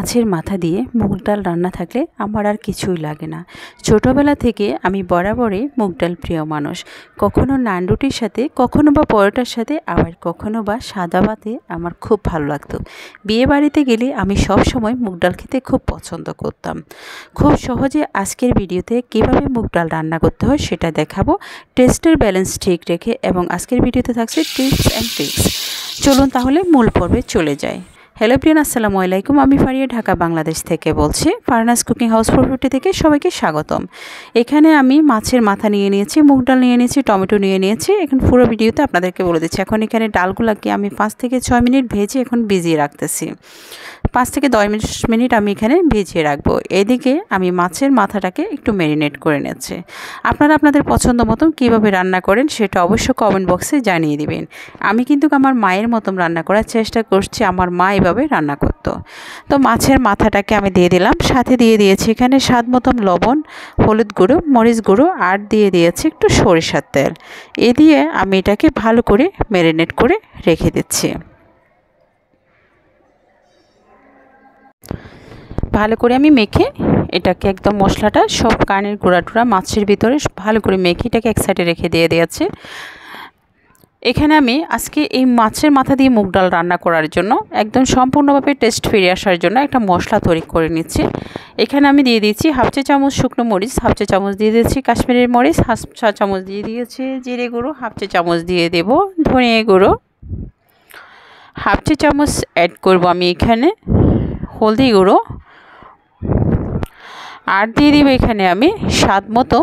মাছের মাথা দিয়ে মুগ ডাল রান্না থাকলে আমার আর কিছুই লাগে না। ছোটবেলা থেকে আমি বরাবরই মুগ ডাল প্রিয় মানুষ। কখনো নান রুটির সাথে, কখনো বা পরোটার সাথে, আবার কখনো বা সাদা ভাতে আমার খুব ভালো লাগতো। বিয়ে বাড়িতে গেলে আমি সব সময় মুগ ডাল খেতে খুব পছন্দ করতাম। খুব সহজে আজকের ভিডিওতে কিভাবে মুগ ডাল রান্না করতে হয় সেটা দেখাবো, টেস্টের ব্যালেন্স ঠিক রেখে, এবং আজকের ভিডিওতে থাকছে টিপস অ্যান্ড ট্রিক্স। চলুন তাহলে মূল পর্বে চলে যাই। हेलो प्रियन अस्सलामु आलैकुम, आमी फारिया ढाका बांग्लादेश थेके बोलछी। फारनास कुकिंग हाउस 450 थेके सबाइके स्वागतम। एखाने आमी माछेर माथा निये नियेछि, मुग डाल निये नियेछि, टमेटो निये नियेछि। एखन पुरो भिडियोते आपनादेरके बोले दिच्छि। एखन एखाने डालगुलोके आमी 5 थेके 6 मिनिट भेजे एखन भिजिये राखतेछि। 5 थेके 10 मिनिट आमी एखाने भिजिये राखबो। एदिके आमी माछेर माथाटाके एकटु मेरिनेट करे नेछि। आपनारा आपनादेर पछंदमतो किभाबे रान्ना करेन सेटा अवश्य कमेंट बक्से जानिये दिबेन। आमी किन्तु आमार मायेर मतो रान्ना करार चेष्टा करछि, आमार मा রান্না করত। তো মাছের মাথাটাকে আমি দিয়ে দিলাম, সাথে দিয়ে দিয়েছি এখানে স্বাদ মতো লবণ, হলুদ গুঁড়ো, মরিচ গুঁড়ো আর দিয়ে দিয়েছি একটু সরিষার তেল। এ দিয়ে আমি এটাকে ভালো করে ম্যারিনেট করে রেখে দিচ্ছি। ভালো করে আমি মেখে এটাকে একদম মশলাটা সব কানের গুঁড়া টুড়া মাছের ভিতরে ভালো করে মেখে এটাকে এক সাইডে রেখে দিয়ে দিয়েছি। এখানে আমি আজকে এই মাছের মাথা দিয়ে মুগ ডাল রান্না করার জন্য একদম সম্পূর্ণভাবে টেস্ট ফিরে আসার জন্য একটা মশলা তৈরি করে নিচ্ছি। এখানে আমি দিয়ে দিয়েছি হাফ চা চামচ শুকনো মরিচ, হাফ চা চামচ দিয়ে দিয়েছি কাশ্মীরের মরিচ, হাফ চা চামচ দিয়ে দিয়েছি জিরে গুঁড়ো, হাফ চা চামচ দিয়ে দেব ধনে গুঁড়ো, হাফ চা চামচ অ্যাড করব আমি এখানে হলদি গুঁড়ো, আর দিয়ে দেব এখানে আমি স্বাদ মতো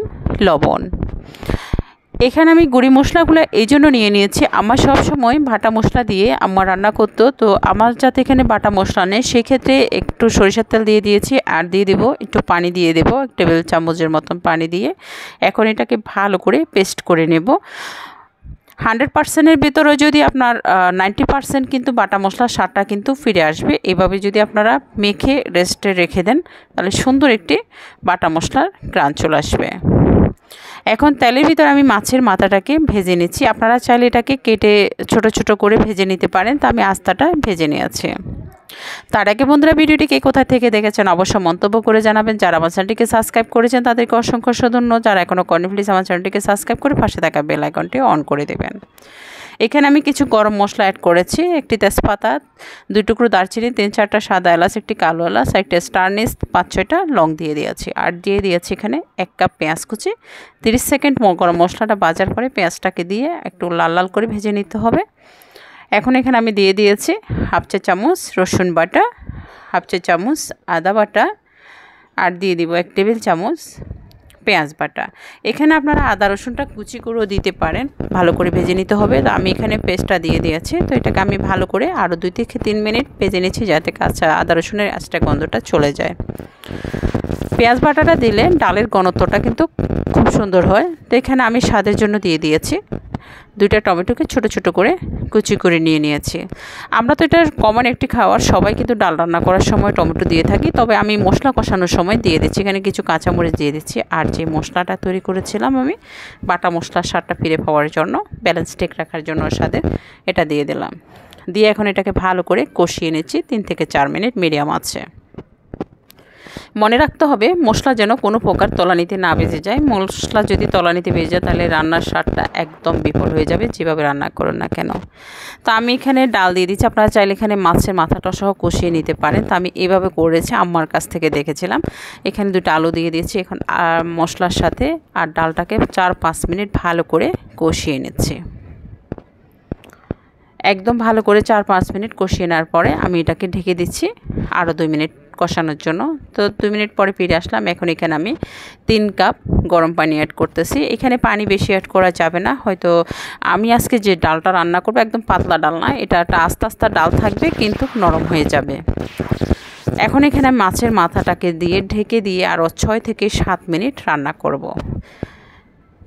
লবণ। এখানে আমি গুঁড়ি মশলাগুলো এই জন্য নিয়ে নিয়েছি, আমার সব সময় বাটা মশলা দিয়ে আমার রান্না করতো, তো আমার যাতে এখানে বাটা মশলা নেই সেক্ষেত্রে একটু সরিষার তেল দিয়ে দিয়েছি আর দিয়ে দেবো একটু পানি দিয়ে দেবো, এক টেবিল চামচের মতন পানি দিয়ে এখন এটাকে ভালো করে পেস্ট করে নেব। 100%-এর ভিতরে যদি আপনার 90% কিন্তু বাটা মশলার স্বাদটা কিন্তু ফিরে আসবে। এইভাবে যদি আপনারা মেখে রেস্টে রেখে দেন তাহলে সুন্দর একটি বাটা মশলার গ্রান চলে আসবে। এখন তেলের ভিতর আমি মাছের মাথাটাকে ভেজে নিচ্ছি। আপনারা চাইলে এটাকে কেটে ছোট ছোট করে ভেজে নিতে পারেন, তো আমি আস্তাটা ভেজে নিয়েছি। তার আগে বন্ধুরা, ভিডিওটি কে কোথা থেকে দেখেছেন অবশ্যই মন্তব্য করে জানাবেন। যারা আমার চ্যানেলটিকে সাবস্ক্রাইব করেছেন তাদেরকে অসংখ্য ধন্যবাদ। যারা এখনও করেননি প্লিজ আমার চ্যানেলটিকে সাবস্ক্রাইব করে পাশে থাকা বেল আইকনটি অন করে দেবেন। এখানে আমি কিছু গরম মশলা অ্যাড করেছি, একটি তেজপাতা, 2 টুকরো দারচিনি, 3-4টা সাদা এলাচ, একটি কালো এলাচ, একটা স্টারনিস, 5-6টা লং দিয়ে দিয়েছি আর দিয়ে দিয়েছি এখানে 1 কাপ পেঁয়াজ কুচি। 30 সেকেন্ড গরম মশলাটা ভাজার পরে পেঁয়াজটাকে দিয়ে একটু লাল লাল করে ভেজে নিতে হবে। এখন এখানে আমি দিয়ে দিয়েছি হাফ চা চামচ রসুন বাটা, হাফ চা চামচ আদা বাটা, আর দিয়ে দিব 1 টেবিল চামচ পেঁয়াজ বাটা। এখানে আপনারা আদা রসুনটা কুচি করেও দিতে পারেন। ভালো করে ভেজে নিতে হবে, তো আমি এখানে পেস্টটা দিয়ে দিয়েছি। তো এটাকে আমি ভালো করে আরও 2 থেকে 3 মিনিট ভেজে নিচ্ছি যাতে কাঁচা আদা রসুনের আঁচটা গন্ধটা চলে যায়। পেঁয়াজ বাটাটা দিলে ডালের ঘনত্বটা কিন্তু খুব সুন্দর হয়। তো এখানে আমি স্বাদের জন্য দিয়ে দিয়েছি 2টা টমেটোকে ছোট ছোট করে কুচি করে নিয়ে নিয়েছি। আমরা তো এটা কমন একটি খাওয়ার, সবাই কিন্তু ডাল রান্না করার সময় টমেটো দিয়ে থাকি, তবে আমি মশলা কষানোর সময় দিয়ে দিচ্ছি। এখানে কিছু কাঁচামরিচ দিয়ে দিচ্ছি আর যে মশলাটা তৈরি করেছিলাম আমি বাটা মশলার স্বাদটা ফিরে পাওয়ার জন্য, ব্যালেন্স ঠিক রাখার জন্য স্বাদের, এটা দিয়ে দিলাম। দিয়ে এখন এটাকে ভালো করে কষিয়ে নিচ্ছি 3 থেকে 4 মিনিট মিডিয়াম আছে। মনে রাখতে হবে মশলা যেন কোনো প্রকার তলানিতে না বেজে যায়। মশলা যদি তলানিতে বেজে যায় তাহলে রান্নার স্বাদটা একদম বিফল হয়ে যাবে, যেভাবে রান্না করুন না কেন। তা আমি এখানে ডাল দিয়ে দিচ্ছি, আপনারা চাইলে এখানে মাছের মাথাটা সহ কষিয়ে নিতে পারেন। তা আমি এভাবে করেছি, আমার কাছ থেকে দেখেছিলাম। এখানে 2টা আলু দিয়ে দিয়েছি এখন আর মশলার সাথে, আর ডালটাকে 4-5 মিনিট ভালো করে কষিয়ে নিচ্ছি। একদম ভালো করে 4-5 মিনিট কষিয়ে নেওয়ার পরে আমি এটাকে ঢেকে দিচ্ছি আরও 2 মিনিট কষানোর জন্য। তো 2 মিনিট পরে ফিরে আসলাম। এখন এখানে আমি 3 কাপ গরম পানি অ্যাড করতেছি। এখানে পানি বেশি অ্যাড করা যাবে না, হয়তো আমি আজকে যে ডালটা রান্না করব একদম পাতলা ডাল না, এটা একটা আস্তে আস্তে ডাল থাকবে কিন্তু নরম হয়ে যাবে। এখন এখানে মাছের মাথাটাকে দিয়ে ঢেকে দিয়ে আরও 6 থেকে 7 মিনিট রান্না করব।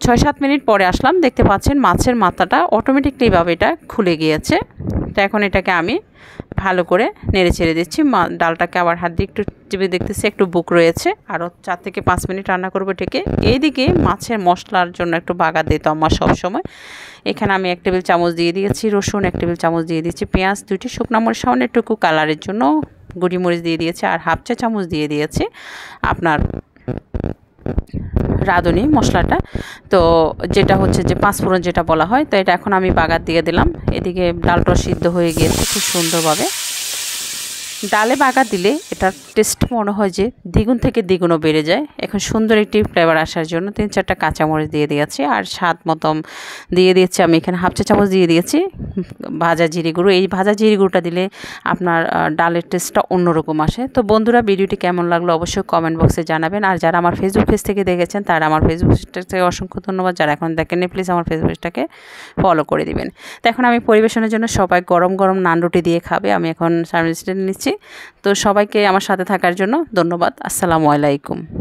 6-7 মিনিট পরে আসলাম, দেখতে পাচ্ছেন মাছের মাথাটা অটোমেটিকলিভাবে এটা খুলে গিয়েছে। তো এখন এটাকে আমি ভালো করে নেড়ে ছেড়ে দিচ্ছি। ডালটাকে আবার হাত দিয়ে একটু চিপে দেখতেছি, একটু বুক রয়েছে, আরও 4 থেকে 5 মিনিট রান্না করবো ঢেকে। এইদিকে মাছের মশলার জন্য একটু বাগার দিত আমার সবসময়। এখানে আমি 1 টেবিল চামচ দিয়ে দিয়েছি রসুন, 1 টেবিল চামচ দিয়ে দিয়েছি পেঁয়াজ, 2টি শুকনো মরিচ, সামান্য একটু কালারের জন্য गुड़ी मरीच दिए दिए और हाफ चा चामच दिए दिए आपनार राधुनी मसलाटा तो जेटा होच्छे जे पाँचफोड़न जेटा बला हय तो एटा एखोन आमी बागार दिए दिलाम। एदिके डालटा सिद्ध हये गियेछे खूब सुंदरभावे। डाले बागार दिले एटार टेस्ट मने हय जे द्विगुण थेके द्विगुणो बेड़े जाय। एखोन सुंदर एकटि फ्लेवर आसार जोन्नो तीन चारटा काँचा मरिच दिए दियेछि आर स्वाद मतो दिए दियेछि आमी एखाने हाफ चा चामच दिए दियेछि भाजा जिरे गुड़ो। एई भाजा जिरे गुड़ोटा दिले आपनार डालेर टेस्टटा अन्यरकम आसे। तो बंधुरा भिडियोटी केमन लागलो अवश्यई कमेंट बक्से जानाबेन। आर जारा आमार फेसबुक पेज थेके देखेछेन तारा आमार फेसबुक पेजटाके असंख्य धन्यवाद। जारा एखोन देखेननि प्लिज आमार फेसबुक पेजटाके फलो करे दिबेन। तो एखोन आमी परिवेशनेर जोन्नो सबाई गरम गरम नान रुटी दिये खाबे। आमी एखोन सामने स्टैंड निच्छि। तो सबाइके आमार साथे थाकार जोन्नो धन्यवाद। आस्सालामु आलाइकुम।